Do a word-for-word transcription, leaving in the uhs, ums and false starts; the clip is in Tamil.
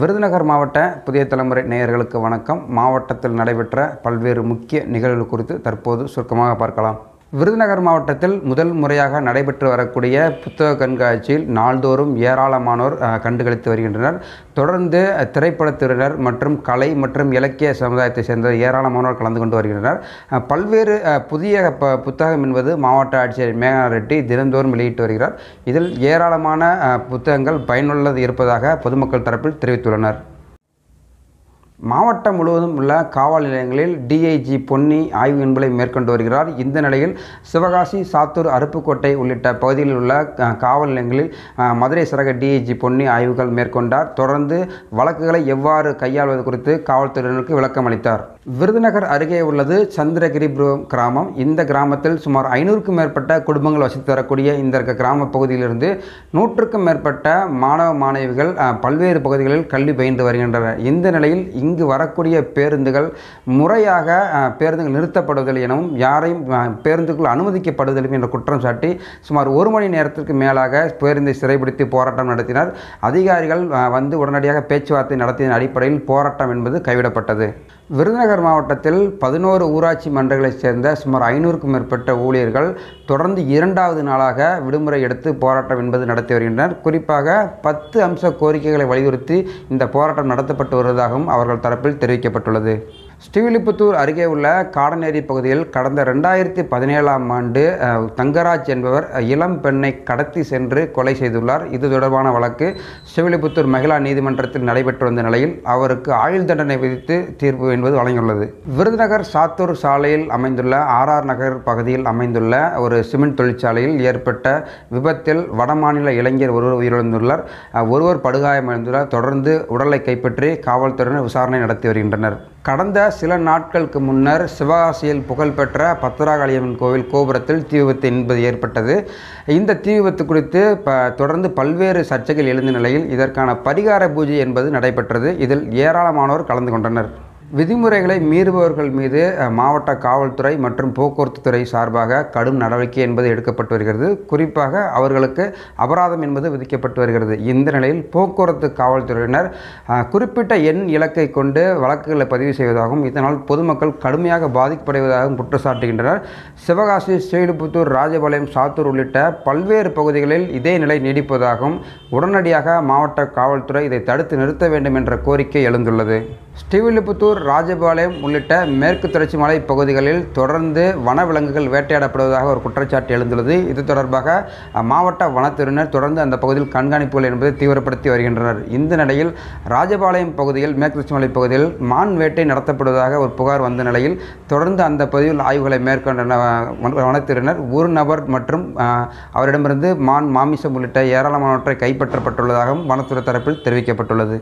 விருதுநகர் மாவட்ட புதிய தலைமுறை நேயர்களுக்கு வணக்கம். மாவட்டத்தில் நடைபெற்ற பல்வேறு முக்கிய நிகழ்வுகள் குறித்து தற்போது சுருக்கமாக பார்க்கலாம். விருதுநகர் மாவட்டத்தில் முதல் முறையாக நடைபெற்று வரக்கூடிய புத்தக கண்காட்சியில் நாள்தோறும் ஏராளமானோர் கண்டுகளித்து வருகின்றனர். தொடர்ந்து திரைப்படத்துறையினர் மற்றும் கலை மற்றும் இலக்கிய சமுதாயத்தை சேர்ந்த ஏராளமானோர் கலந்து கொண்டு வருகின்றனர். பல்வேறு புதிய ப புத்தகம் என்பது மாவட்ட ஆட்சியர் மேகனா ரெட்டி தினந்தோறும் வெளியிட்டு வருகிறார். இதில் ஏராளமான புத்தகங்கள் பயனுள்ளது இருப்பதாக பொதுமக்கள் தரப்பில் தெரிவித்துள்ளனர். மாவட்டம் முழுவதும் உள்ள காவல் நிலையங்களில் டிஐஜி பொன்னி ஆய்வு என்பதை மேற்கொண்டு வருகிறார். இந்த நிலையில் சிவகாசி, சாத்தூர், அருப்புக்கோட்டை உள்ளிட்ட பகுதிகளில் உள்ள காவல் நிலையங்களில் மதுரை சரக டிஐஜி பொன்னி ஆய்வுகள் மேற்கொண்டார். தொடர்ந்து வழக்குகளை எவ்வாறு கையாள்வது குறித்து காவல்துறையினருக்கு விளக்கம் அளித்தார். விருதுநகர் அருகே உள்ளது சந்திரகிரிபுரம் கிராமம். இந்த கிராமத்தில் சுமார் ஐநூறுக்கும் மேற்பட்ட குடும்பங்கள் வசித்து வரக்கூடிய இந்த கிராம பகுதியிலிருந்து நூற்றுக்கும் மேற்பட்ட மாணவ மாணவிகள் பல்வேறு பகுதிகளில் கல்வி பயின்று வருகின்றனர். இந்த நிலையில் இங்கு வரக்கூடிய பேருந்துகள் முறையாக பேருந்துகள் நிறுத்தப்படுவதில்லை எனவும் யாரையும் பேருந்துக்குள் அனுமதிக்கப்படுவதில்லை என்ற குற்றம் சாட்டி சுமார் ஒரு மணி நேரத்திற்கு மேலாக பேருந்தை சிறைபிடித்து போராட்டம் நடத்தினர். அதிகாரிகள் வந்து உடனடியாக பேச்சுவார்த்தை நடத்திய அடிப்படையில் போராட்டம் என்பது கைவிடப்பட்டது. விருதுநகர் மாவட்டத்தில் பதினோரு ஊராட்சி மன்றங்களைச் சேர்ந்த சுமார் ஐநூறுக்கும் மேற்பட்ட ஊழியர்கள் தொடர்ந்து இரண்டாவது நாளாக விடுமுறை எடுத்து போராட்டம் என்பது நடத்தி வருகின்றனர். குறிப்பாக பத்து அம்ச கோரிக்கைகளை வலியுறுத்தி இந்த போராட்டம் நடத்தப்பட்டு வருவதாகவும் அவர்கள் தரப்பில் தெரிவிக்கப்பட்டுள்ளது. ஸ்ரீவில்லிபுத்தூர் அருகே உள்ள காடநேரி பகுதியில் கடந்த ரெண்டாயிரத்தி பதினேழாம் ஆண்டு தங்கராஜ் என்பவர் இளம் பெண்ணை கடத்தி சென்று கொலை செய்துள்ளார். இது தொடர்பான வழக்கு ஸ்ரீவில்லிபுத்தூர் மகிழா நீதிமன்றத்தில் நடைபெற்று வந்த நிலையில் அவருக்கு ஆயுள் தண்டனை விதித்து தீர்ப்பு என்பது வழங்கியுள்ளது. விருதுநகர் சாத்தூர் சாலையில் அமைந்துள்ள ஆர்ஆர் நகர் பகுதியில் அமைந்துள்ள ஒரு சிமெண்ட் தொழிற்சாலையில் ஏற்பட்ட விபத்தில் வடமாநில இளைஞர் ஒருவர் உயிரிழந்துள்ளார். ஒருவர் படுகாயமடைந்துள்ளார். தொடர்ந்து உடலை கைப்பற்றி காவல்துறையினர் விசாரணை நடத்தி வருகின்றனர். கடந்த சில நாட்களுக்கு முன்னர் சிவகாசியில் புகழ்பெற்ற பத்ராகாளியம்மன் கோவில் கோபுரத்தில் தீ விபத்து என்பது ஏற்பட்டது. இந்த தீ விபத்து குறித்து ப தொடர்ந்து பல்வேறு சர்ச்சைகள் எழுந்த நிலையில் இதற்கான பரிகார பூஜை என்பது நடைபெற்றது. இதில் ஏராளமானோர் கலந்து கொண்டனர். விதிமுறைகளை மீறுபவர்கள் மீது மாவட்ட காவல்துறை மற்றும் போக்குவரத்து துறை சார்பாக கடும் நடவடிக்கை என்பது எடுக்கப்பட்டு வருகிறது. குறிப்பாக அவர்களுக்கு அபராதம் என்பது விதிக்கப்பட்டு வருகிறது. இந்த நிலையில் போக்குவரத்து காவல்துறையினர் குறிப்பிட்ட எண் இலக்கை கொண்டு வழக்குகளை பதிவு செய்வதாகவும் இதனால் பொதுமக்கள் கடுமையாக பாதிக்கப்படுவதாகவும் குற்றச்சாட்டுகின்றனர். சிவகாசி, ஸ்ரீவில்லிபுத்தூர், ராஜபாளையம், சாத்தூர் உள்ளிட்ட பல்வேறு பகுதிகளில் இதே நிலை நீடிப்பதாகவும் உடனடியாக மாவட்ட காவல்துறை இதை தடுத்து நிறுத்த வேண்டும் என்ற கோரிக்கை எழுந்துள்ளது. ஸ்ரீவில்லிபுத்தூர், ராஜபாளையம் உள்ளிட்ட மேற்கு தொடர்ச்சி மலை பகுதிகளில் தொடர்ந்து வனவிலங்குகள் வேட்டையாடப்படுவதாக ஒரு குற்றச்சாட்டு எழுந்துள்ளது. இது தொடர்பாக மாவட்ட வனத்துறையினர் தொடர்ந்து அந்த பகுதியில் கண்காணிப்புகள் என்பதை தீவிரப்படுத்தி வருகின்றனர். இந்த நிலையில் ராஜபாளையம் பகுதியில் மேற்கு தொடர்ச்சி மலை பகுதியில் மான் வேட்டை நடத்தப்படுவதாக ஒரு புகார் வந்த நிலையில் தொடர்ந்து அந்த பகுதியில் ஆய்வுகளை மேற்கொண்ட வனத்துறையினர் ஒரு நபர் மற்றும் அவரிடமிருந்து மான், மாமிசம் உள்ளிட்ட ஏராளமானவற்றை கைப்பற்றப்பட்டுள்ளதாகவும் வனத்துறை தரப்பில் தெரிவிக்கப்பட்டுள்ளது.